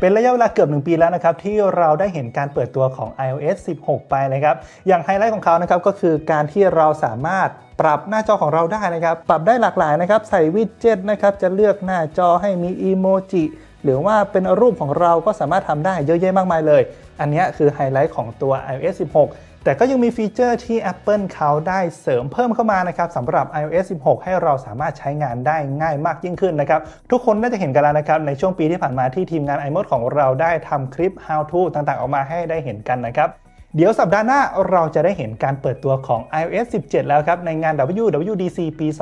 เป็นระยะเวลาเกือบ1ปีแล้วนะครับที่เราได้เห็นการเปิดตัวของ iOS 16 ไปนะครับอย่างไฮไลท์ของเขานะครับก็คือการที่เราสามารถปรับหน้าจอของเราได้นะครับปรับได้หลากหลายนะครับใส่วิดเจ็ตนะครับจะเลือกหน้าจอให้มีอีโมจิหรือว่าเป็นรูปของเราก็สามารถทำได้เยอะแยะมากมายเลยอันนี้คือไฮไลท์ของตัว iOS 16 แต่ก็ยังมีฟีเจอร์ที่ Apple เขาได้เสริมเพิ่มเข้ามานะครับสำหรับ iOS 16 ให้เราสามารถใช้งานได้ง่ายมากยิ่งขึ้นนะครับทุกคนน่าจะเห็นกันแล้วนะครับในช่วงปีที่ผ่านมาที่ทีมงาน iMoD ของเราได้ทำคลิป How to ต่างๆออกมาให้ได้เห็นกันนะครับเดี๋ยวสัปดาห์หน้าเราจะได้เห็นการเปิดตัวของ iOS 17 แล้วครับในงาน WWDC ปี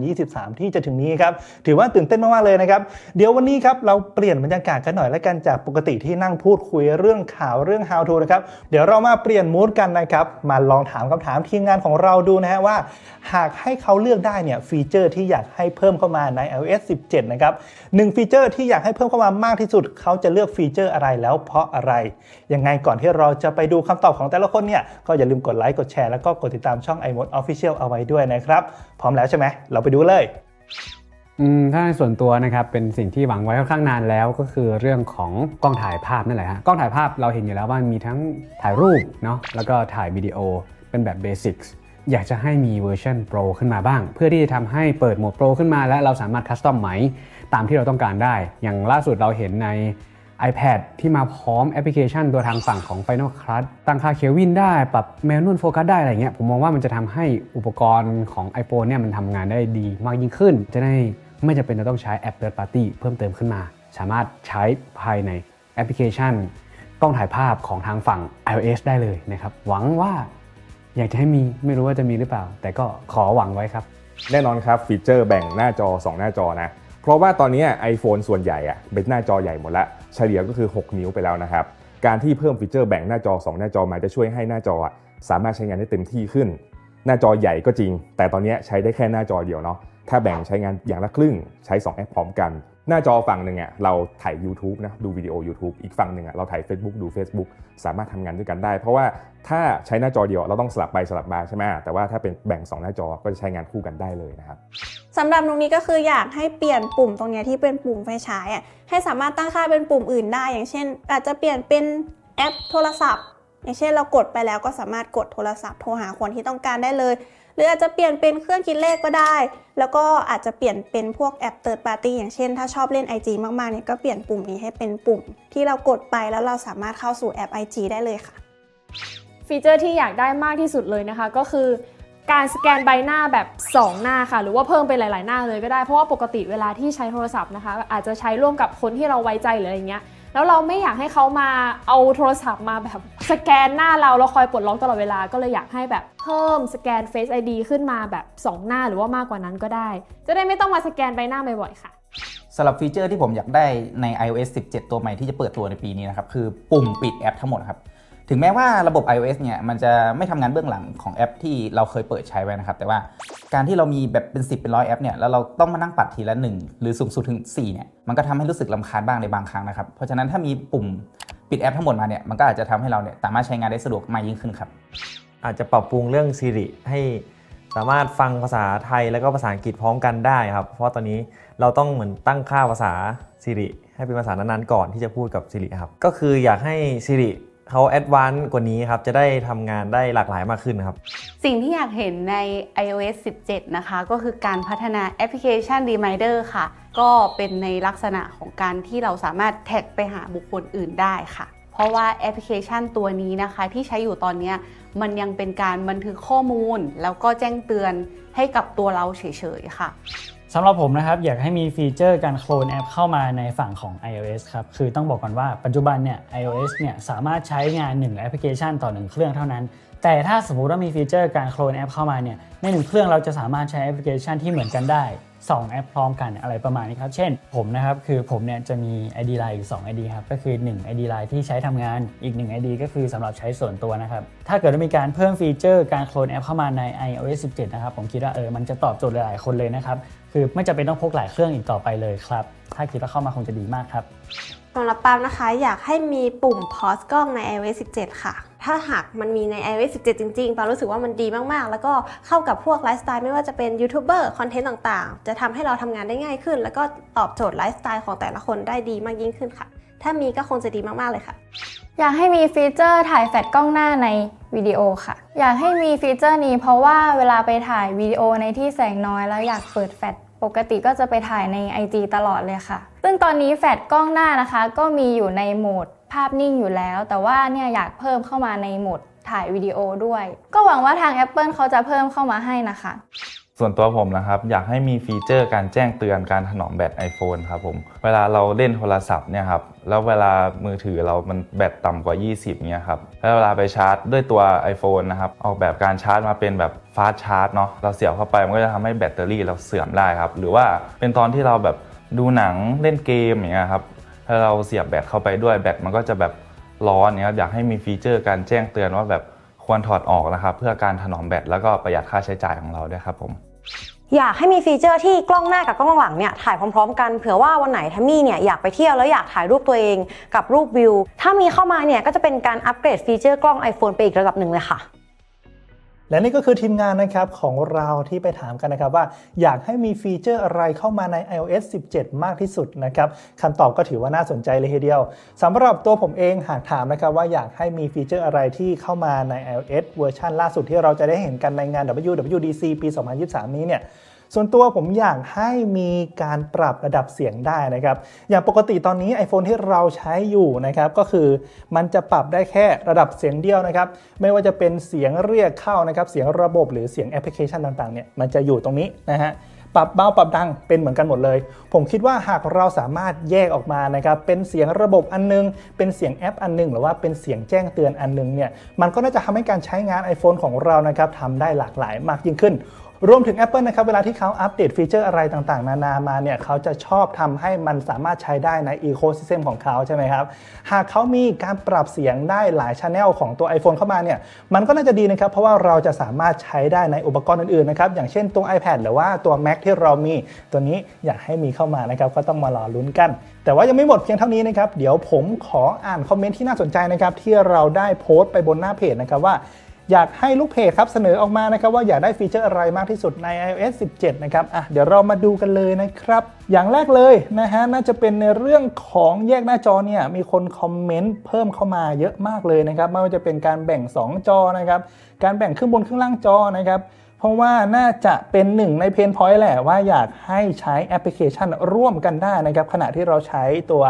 2023 ที่จะถึงนี้ครับถือว่าตื่นเต้นมากๆเลยนะครับเดี๋ยววันนี้ครับเราเปลี่ยนบรรยากาศกันหน่อยแล้วกันจากปกติที่นั่งพูดคุยเรื่องข่าวเรื่อง How to นะครับเดี๋ยวเรามาเปลี่ยนมูดกันนะครับมาลองถามคำถามทีมงานของเราดูนะฮะว่าหากให้เขาเลือกได้เนี่ยฟีเจอร์ที่อยากให้เพิ่มเข้ามาใน iOS 17 นะครับ1ฟีเจอร์ที่อยากให้เพิ่มเข้ามามากที่สุดเขาจะเลือกฟีเจอร์อะไรแล้วเพราะอะไรยังไงก่อนที่เราจะไปดูคำตอบของแต่ละคนเนี่ยก็อย่าลืมกดไลค์กดแชร์แล้วก็กดติดตามช่อง iMoD Official เอาไว้ด้วยนะครับพร้อมแล้วใช่ไหมเราไปดูเลยถ้าในส่วนตัวนะครับเป็นสิ่งที่หวังไว้ค่อนข้างนานแล้วก็คือเรื่องของกล้องถ่ายภาพนั่นแหละฮะกล้องถ่ายภาพเราเห็นอยู่แล้วว่ามีทั้งถ่ายรูปเนาะแล้วก็ถ่ายวิดีโอเป็นแบบเบสิกอยากจะให้มีเวอร์ชันโปรขึ้นมาบ้างเพื่อที่จะทำให้เปิดโหมดโปรขึ้นมาและเราสามารถคัสตอมไหมตามที่เราต้องการได้อย่างล่าสุดเราเห็นในiPad ที่มาพร้อมแอปพลิเคชันตัวทางฝั่งของ Final Cut ตั้งค่าเคลวินได้ปรับแมนนวลโฟกัสได้อะไรเงี้ยผมมองว่ามันจะทำให้อุปกรณ์ของ iPhone เนี่ยมันทำงานได้ดีมากยิ่งขึ้นจะได้ไม่จำเป็นต้องใช้แอป Third Party เพิ่มเติมขึ้นมาสามารถใช้ภายในแอปพลิเคชันกล้องถ่ายภาพของทางฝั่ง iOS ได้เลยนะครับหวังว่าอยากจะให้มีไม่รู้ว่าจะมีหรือเปล่าแต่ก็ขอหวังไว้ครับแน่นอนครับฟีเจอร์แบ่งหน้าจอ2หน้าจอนะเพราะว่าตอนนี้ iPhone ส่วนใหญ่อะเป็นหน้าจอใหญ่หมดละเฉลี่ยก็คือ6นิ้วไปแล้วนะครับการที่เพิ่มฟีเจอร์แบ่งหน้าจอ2หน้าจอมาจะช่วยให้หน้าจอสามารถใช้งานได้เต็มที่ขึ้นหน้าจอใหญ่ก็จริงแต่ตอนนี้ใช้ได้แค่หน้าจอเดียวเนาะถ้าแบ่งใช้งานอย่างละครึ่งใช้2แอปพร้อมกันหน้าจอฝั่งหนึ่งอะเราถ่าย YouTube นะดูวิดีโอ YouTube อีกฝั่งหนึ่งอะเราถ่าย Facebook ดู Facebook สามารถทำงานด้วยกันได้เพราะว่าถ้าใช้หน้าจอเดียวเราต้องสลับไปสลับมาใช่ไหมแต่ว่าถ้าเป็นแบ่ง2หน้าจอก็จะใช้งานคู่กันได้เลยนะครับสำหรับตรงนี้ก็คืออยากให้เปลี่ยนปุ่มตรงนี้ที่เป็นปุ่มไฟฉายอะให้สามารถตั้งค่าเป็นปุ่มอื่นได้อย่างเช่นอาจจะเปลี่ยนเป็นแอปโทรศัพท์อย่างเช่นเรากดไปแล้วก็สามารถกดโทรศัพท์โทรหาคนที่ต้องการได้เลยหรืออาจจะเปลี่ยนเป็นเครื่องคิดเลขก็ได้แล้วก็อาจจะเปลี่ยนเป็นพวกแอป Third Party อย่างเช่นถ้าชอบเล่น IG มากๆเนี่ยก็เปลี่ยนปุ่มนี้ให้เป็นปุ่มที่เรากดไปแล้วเราสามารถเข้าสู่แอป IG ได้เลยค่ะฟีเจอร์ที่อยากได้มากที่สุดเลยนะคะก็คือการสแกนใบหน้าแบบ2หน้าค่ะหรือว่าเพิ่มไปหลายๆหน้าเลยก็ได้เพราะว่าปกติเวลาที่ใช้โทรศัพท์นะคะอาจจะใช้ร่วมกับคนที่เราไว้ใจหรืออะไรเงี้ยแล้วเราไม่อยากให้เขามาเอาโทรศัพท์มาแบบสแกนหน้าเราแล้วคอยปลดล็อกตลอดเวลาก็เลยอยากให้แบบเพิ่มสแกน Face ID ขึ้นมาแบบ2หน้าหรือว่ามากกว่านั้นก็ได้จะได้ไม่ต้องมาสแกนใบหน้าบ่อยๆค่ะสำหรับฟีเจอร์ที่ผมอยากได้ใน iOS 17 ตัวใหม่ที่จะเปิดตัวในปีนี้นะครับคือปุ่มปิดแอปทั้งหมดครับถึงแม้ว่าระบบ iOS เนี่ยมันจะไม่ทำงานเบื้องหลังของแอปที่เราเคยเปิดใช้ไว้นะครับแต่ว่าการที่เรามีแบบเป็น10เป็นร้อยแอปเนี่ยแล้วเราต้องมานั่งปัดทีละ1หรือสูงสุดถึง4เนี่ยมันก็ทำให้รู้สึกรำคาญบ้างในบางครั้งนะครับเพราะฉะนั้นถ้ามีปุ่มปิดแอปทั้งหมดมาเนี่ยมันก็อาจจะทำให้เราเนี่ยสามารถใช้งานได้สะดวกมากยิ่งขึ้นครับอาจจะปรับปรุงเรื่อง Siri ให้สามารถฟังภาษาไทยแล้วก็ภาษาอังกฤษพร้อมกันได้ครับเพราะตอนนี้เราต้องเหมือนตั้งค่าภาษา Siri ให้เป็นภาษานั้นๆก่อนที่จะพูดกับ Siri ครับก็คืออยากให้ Siriเขาแอดวานซ์กว่านี้ครับจะได้ทำงานได้หลากหลายมากขึ้นครับสิ่งที่อยากเห็นใน iOS 17 นะคะก็คือการพัฒนาแอปพลิเคชัน Reminder ค่ะก็เป็นในลักษณะของการที่เราสามารถแท็กไปหาบุคคลอื่นได้ค่ะเพราะว่าแอปพลิเคชันตัวนี้นะคะที่ใช้อยู่ตอนนี้มันยังเป็นการบันทึกข้อมูลแล้วก็แจ้งเตือนให้กับตัวเราเฉยๆค่ะสำหรับผมนะครับอยากให้มีฟีเจอร์การโคลนแอปเข้ามาในฝั่งของ iOS ครับคือต้องบอกก่อนว่าปัจจุบันเนี่ย iOS เนี่ยสามารถใช้งาน1แอปพลิเคชันต่อ1เครื่องเท่านั้นแต่ถ้าสมมุติว่ามีฟีเจอร์การโคลนแอปเข้ามาเนี่ยใน1เครื่องเราจะสามารถใช้แอปพลิเคชันที่เหมือนกันได้2แอปพร้อมกันอะไรประมาณนี้ครับเช่นผมนะครับคือผมเนี่ยจะมี ID Line อยู่2 ID ครับก็คือ1 ID Line ที่ใช้ทำงานอีก1 ID ก็คือสำหรับใช้ส่วนตัวนะครับถ้าเกิดมีการเพิ่มฟีเจอร์การโคลนแอปเข้ามาใน iOS 17 นะครับผมคิดว่ามันจะตอบโจทย์หลายๆคนเลยนะครับคือไม่จำเป็นต้องพกหลายเครื่องอีกต่อไปเลยครับถ้าคิดว่าเข้ามาคงจะดีมากครับสำหรับปามนะคะอยากให้มีปุ่ม Pause กล้องใน iOS 17 ค่ะถ้าหากมันมีใน iOS 17 จริงๆปามรู้สึกว่ามันดีมากๆแล้วก็เข้ากับพวกไลฟ์สไตล์ไม่ว่าจะเป็นยูทูบเบอร์คอนเทนต์ต่างๆจะทำให้เราทำงานได้ง่ายขึ้นแล้วก็ตอบโจทย์ไลฟ์สไตล์ของแต่ละคนได้ดีมากยิ่งขึ้นค่ะ ถ้ามีก็คงจะดีมากๆเลยค่ะอยากให้มีฟีเจอร์ถ่ายแฟลชกล้องหน้าในวิดีโอค่ะอยากให้มีฟีเจอร์นี้เพราะว่าเวลาไปถ่ายวิดีโอในที่แสงน้อยแล้วอยากเปิดแฟลชปกติก็จะไปถ่ายใน IG ตลอดเลยค่ะซึ่งตอนนี้แฟลชกล้องหน้านะคะก็มีอยู่ในโหมดภาพนิ่งอยู่แล้วแต่ว่าเนี่ยอยากเพิ่มเข้ามาในโหมดถ่ายวิดีโอด้วยก็หวังว่าทาง Apple เขาจะเพิ่มเข้ามาให้นะคะส่วนตัวผมนะครับอยากให้มีฟีเจอร์การแจ้งเตือนการถนอมแบต iPhone ครับผมเวลาเราเล่นโทรศัพท์เนี่ยครับแล้วเวลามือถือเรามันแบตต่ำกว่า20เนี่ยครับแล้วเวลาไปชาร์จด้วยตัว iPhone นะครับออกแบบการชาร์จมาเป็นแบบฟาสต์ชาร์จเนาะเราเสียบเข้าไปมันก็จะทำให้แบตเตอรี่เราเสื่อมได้ครับหรือว่าเป็นตอนที่เราแบบดูหนังเล่นเกมอย่างเงี้ยครับถ้าเราเสียบแบตเข้าไปด้วยแบตมันก็จะแบบร้อนเนี่ยครับอยากให้มีฟีเจอร์การแจ้งเตือนว่าแบบควรถอดออกนะครับเพื่อการถนอมแบตแล้วก็ประหยัดค่าใช้จ่ายของเราด้วยครับผมอยากให้มีฟีเจอร์ที่กล้องหน้ากับกล้องหลังเนี่ยถ่ายพร้อมๆกันเผื่อว่าวันไหนทัมมี่เนี่ยอยากไปเที่ยวแล้วอยากถ่ายรูปตัวเองกับรูปวิวถ้ามีเข้ามาเนี่ยก็จะเป็นการอัปเกรดฟีเจอร์กล้อง iPhone ไปอีกระดับหนึ่งเลยค่ะและนี่ก็คือทีมงานนะครับของเราที่ไปถามกันนะครับว่าอยากให้มีฟีเจอร์อะไรเข้ามาใน iOS 17 มากที่สุดนะครับคำตอบก็ถือว่าน่าสนใจเลยทีเดียวสำหรับตัวผมเองหากถามนะครับว่าอยากให้มีฟีเจอร์อะไรที่เข้ามาใน iOS เวอร์ชันล่าสุดที่เราจะได้เห็นกันในงาน WWDC ปี 2023 นี้เนี่ยส่วนตัวผมอยากให้มีการปรับระดับเสียงได้นะครับอย่างปกติตอนนี้ iPhone ที่เราใช้อยู่นะครับก็คือมันจะปรับได้แค่ระดับเสียงเดียวนะครับไม่ว่าจะเป็นเสียงเรียกเข้านะครับเสียงระบบหรือเสียงแอปพลิเคชันต่างๆเนี่ยมันจะอยู่ตรงนี้นะฮะปรับเบาปรับดังเป็นเหมือนกันหมดเลยผมคิดว่าหากเราสามารถแยกออกมานะครับเป็นเสียงระบบอันนึงเป็นเสียงแอปอันนึงหรือว่าเป็นเสียงแจ้งเตือนอันนึงเนี่ยมันก็น่าจะทำให้การใช้งาน iPhone ของเรานะครับทำได้หลากหลายมากยิ่งขึ้นรวมถึง Apple นะครับเวลาที่เขาอัปเดตฟีเจอร์อะไรต่างๆนานามาเนี่ยเขาจะชอบทำให้มันสามารถใช้ได้ใน Ecosystem ของเขาใช่ไหมครับหากเขามีการปรับเสียงได้หลาย Channel ของตัว iPhone เข้ามาเนี่ยมันก็น่าจะดีนะครับเพราะว่าเราจะสามารถใช้ได้ในอุปกรณ์อื่นๆนะครับอย่างเช่นตัว iPad หรือว่าตัว Mac ที่เรามีตัวนี้อยากให้มีเข้ามานะครับก็ต้องมารอลุ้นกันแต่ว่ายังไม่หมดเพียงเท่านี้นะครับเดี๋ยวผมขออ่านคอมเมนต์ที่น่าสนใจนะครับที่เราได้โพสต์ไปบนหน้าเพจนะครับว่าอยากให้ลูกเพจครับเสนอออกมานะครับว่าอยากได้ฟีเจอร์อะไรมากที่สุดใน iOS 17 นะครับเดี๋ยวเรามาดูกันเลยนะครับอย่างแรกเลยนะฮะน่าจะเป็นในเรื่องของแยกหน้าจอเนี่ยมีคนคอมเมนต์เพิ่มเข้ามาเยอะมากเลยนะครับไม่ว่าจะเป็นการแบ่ง2จอนะครับการแบ่งขึ้นบนขึ้นล่างจอนะครับเพราะว่าน่าจะเป็นหนึ่งในเพนพอยต์แหละว่าอยากให้ใช้แอปพลิเคชันร่วมกันได้นะครับขณะที่เราใช้ตัว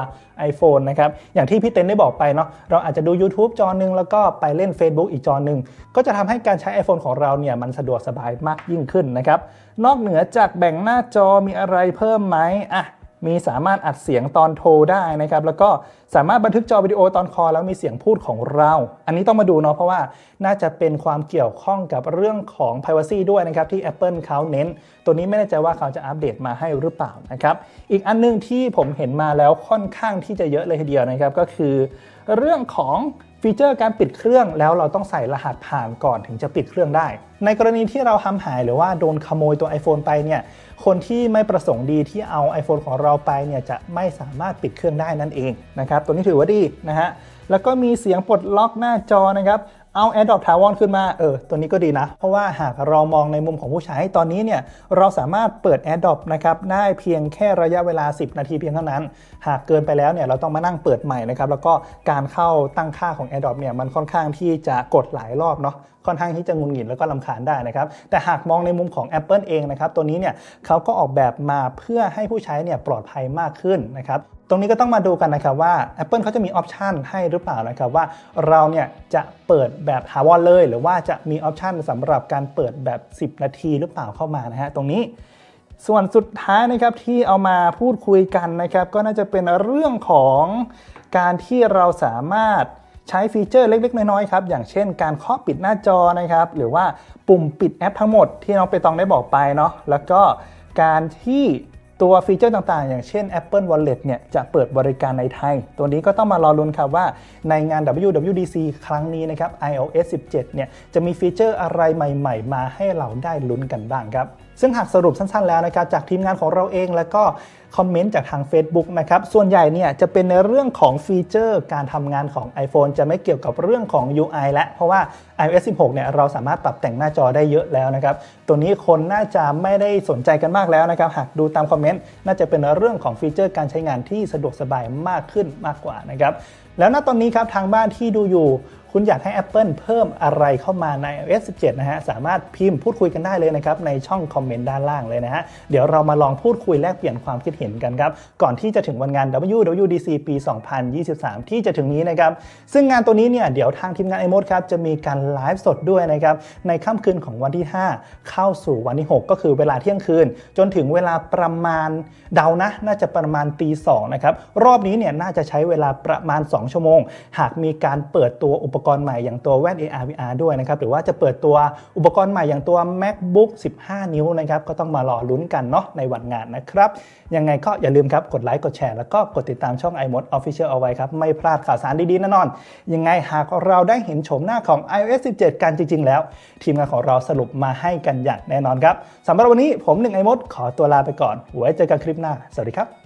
iPhone นะครับอย่างที่พี่เต้นได้บอกไปเนาะเราอาจจะดู YouTube จอนึงแล้วก็ไปเล่น Facebook อีกจอนึงก็จะทำให้การใช้ iPhone ของเราเนี่ยมันสะดวกสบายมากยิ่งขึ้นนะครับนอกเหนือจากแบ่งหน้าจอมีอะไรเพิ่มไหมมีสามารถอัดเสียงตอนโทรได้นะครับแล้วก็สามารถบันทึกจอวิดีโอตอนคอแล้วมีเสียงพูดของเราอันนี้ต้องมาดูเนาะเพราะว่าน่าจะเป็นความเกี่ยวข้องกับเรื่องของ Privacy ด้วยนะครับที่ Apple เขาเน้นตัวนี้ไม่แน่ใจว่าเขาจะอัปเดตมาให้หรือเปล่านะครับอีกอันนึงที่ผมเห็นมาแล้วค่อนข้างที่จะเยอะเลยทีเดียวนะครับก็คือเรื่องของฟีเจอร์การปิดเครื่องแล้วเราต้องใส่รหัสผ่านก่อนถึงจะปิดเครื่องได้ในกรณีที่เราทำหายหรือว่าโดนขโมยตัว iPhone ไปเนี่ยคนที่ไม่ประสงค์ดีที่เอา iPhone ของเราไปเนี่ยจะไม่สามารถปิดเครื่องได้นั่นเองนะครับตัวนี้ถือว่าดีนะฮะแล้วก็มีเสียงปลดล็อกหน้าจอนะครับเอา AirDrop ถาวรขึ้นมาตัวนี้ก็ดีนะเพราะว่าหากเรามองในมุมของผู้ใช้ตอนนี้เนี่ยเราสามารถเปิด AirDrop นะครับได้เพียงแค่ระยะเวลา10นาทีเพียงเท่านั้นหากเกินไปแล้วเนี่ยเราต้องมานั่งเปิดใหม่นะครับแล้วก็การเข้าตั้งค่าของ AirDrop เนี่ยมันค่อนข้างที่จะกดหลายรอบเนาะค่อนข้างที่จะงุนหงิดแล้วก็รำคาญได้นะครับแต่หากมองในมุมของ Apple เองนะครับตัวนี้เนี่ยเขาก็ออกแบบมาเพื่อให้ผู้ใช้เนี่ยปลอดภัยมากขึ้นนะครับตรงนี้ก็ต้องมาดูกันนะครับว่า Apple เขาจะมีออปชันให้หรือเปล่านะครับว่าเราเนี่ยจะเปิดแบบถาวรเลยหรือว่าจะมีออปชันสำหรับการเปิดแบบ10นาทีหรือเปล่าเข้ามานะฮะตรงนี้ส่วนสุดท้ายนะครับที่เอามาพูดคุยกันนะครับก็น่าจะเป็นเรื่องของการที่เราสามารถใช้ฟีเจอร์เล็กๆน้อยๆครับอย่างเช่นการเคาะปิดหน้าจอนะครับหรือว่าปุ่มปิดแอปทั้งหมดที่น้องเปตองได้บอกไปเนาะแล้วก็การที่ตัวฟีเจอร์ต่างๆอย่างเช่น Apple Wallet เนี่ยจะเปิดบริการในไทยตัวนี้ก็ต้องมารอลุ้นครับว่าในงาน WWDC ครั้งนี้นะครับ iOS 17 เนี่ยจะมีฟีเจอร์อะไรใหม่ๆมาให้เราได้ลุ้นกันบ้างครับ ซึ่งหากสรุปสั้นๆแล้วนะครับจากทีมงานของเราเองแล้วก็คอมเมนต์จากทาง Facebook นะครับส่วนใหญ่เนี่ยจะเป็นในเรื่องของฟีเจอร์การทำงานของ iPhone จะไม่เกี่ยวกับเรื่องของ UI และเพราะว่า iOS 16 เนี่ยเราสามารถปรับแต่งหน้าจอได้เยอะแล้วนะครับตัวนี้คนน่าจะไม่ได้สนใจกันมากแล้วนะครับหากดูตามคอมเมนต์น่าจะเป็นเรื่องของฟีเจอร์การใช้งานที่สะดวกสบายมากขึ้นมากกว่านะครับแล้วณตอนนี้ครับทางบ้านที่ดูอยู่คุณอยากให้ Apple เพิ่มอะไรเข้ามาใน iOS 17 นะฮะสามารถพิมพ์พูดคุยกันได้เลยนะครับในช่องคอมเมนต์ด้านล่างเลยนะฮะเดี๋ยวเรามาลองพูดคุยแลกเปลี่ยนความคิดเห็นกันครับก่อนที่จะถึงวันงาน WWDC ปี 2023 ที่จะถึงนี้นะครับซึ่งงานตัวนี้เนี่ยเดี๋ยวทางทีมงาน iMoD ครับจะมีการไลฟ์สดด้วยนะครับในค่ำคืนของวันที่ 5 เข้าสู่วันที่ 6 ก็คือเวลาเที่ยงคืนจนถึงเวลาประมาณเดานะน่าจะประมาณตี 2 นะครับรอบนี้เนี่ยน่าจะใช้เวลาประมาณ 2 ชั่วโมงหากมีการเปิดตัวอุปกรณ์ใหม่อย่างตัวแว่น AR VR ด้วยนะครับหรือว่าจะเปิดตัวอุปกรณ์ใหม่อย่างตัว MacBook 15 นิ้วนะครับก็ต้องมารอลุ้นกันเนาะในวันงานนะครับยังไงก็อย่าลืมครับกดไลค์กดแชร์แล้วก็กดติดตามช่อง iMoD Official เอาไว้ครับไม่พลาดข่าวสารดีๆแน่นอนยังไงหากเราได้เห็นโฉมหน้าของ iOS 17 กันจริงๆแล้วทีมงานของเราสรุปมาให้กันอย่างแน่นอนครับสำหรับวันนี้ผม1 iMoD ขอตัวลาไปก่อนไว้เจอกันคลิปหน้าสวัสดีครับ